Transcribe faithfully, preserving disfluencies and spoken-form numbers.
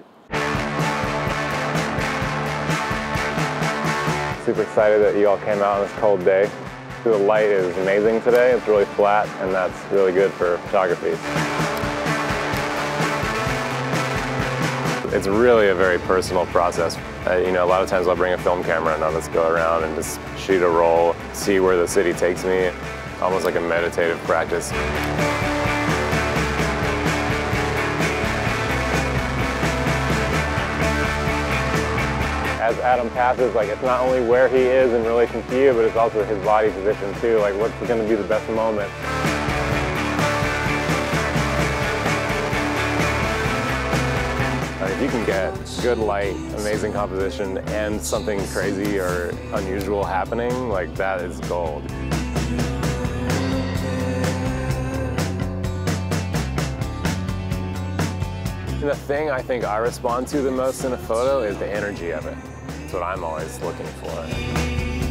start. Super excited that you all came out on this cold day. The light is amazing today. It's really flat, and that's really good for photography. It's really a very personal process. Uh, you know, a lot of times I'll bring a film camera and I'll just go around and just shoot a roll, see where the city takes me, almost like a meditative practice. As Adam passes, like, it's not only where he is in relation to you, but it's also his body position too. Like, what's going to be the best moment? Uh, if you can get good light, amazing composition, and something crazy or unusual happening, like, that is gold. And the thing I think I respond to the most in a photo is the energy of it. That's what I'm always looking for.